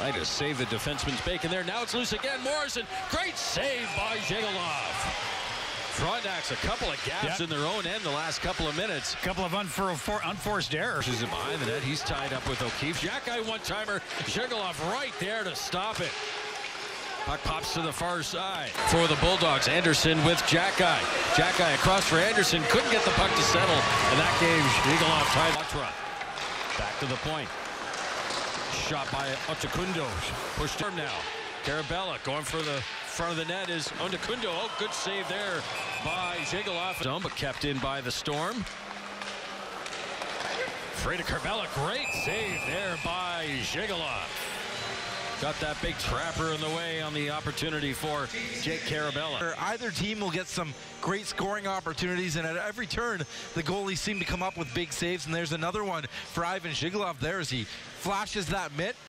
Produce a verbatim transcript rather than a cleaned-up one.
Might have saved the defenseman's bacon there. Now it's loose again. Morrison, great save by Zhigalov. Frontenacs, a couple of gaps yep. in their own end the last couple of minutes. A couple of unfor unforced errors. He's behind the net. He's tied up with O'Keefe. Jack-eye one-timer. Zhigalov right there to stop it. Puck pops to the far side. For the Bulldogs, Anderson with Jack-eye. Jack-eye across for Anderson. Couldn't get the puck to settle. And that gave Zhigalov tied up. Back to the point. Shot by Otakundo. Pushed him now. Carabella going for the front of the net is Ondukundo. Oh, good save there by Zhigalov. Zone, but kept in by the Storm. Freda Carabella, great save there by Zhigalov. Got that big trapper in the way on the opportunity for Jake Carabella. Either team will get some great scoring opportunities, and at every turn, the goalies seem to come up with big saves, and there's another one for Ivan Zhigalov there as he flashes that mitt.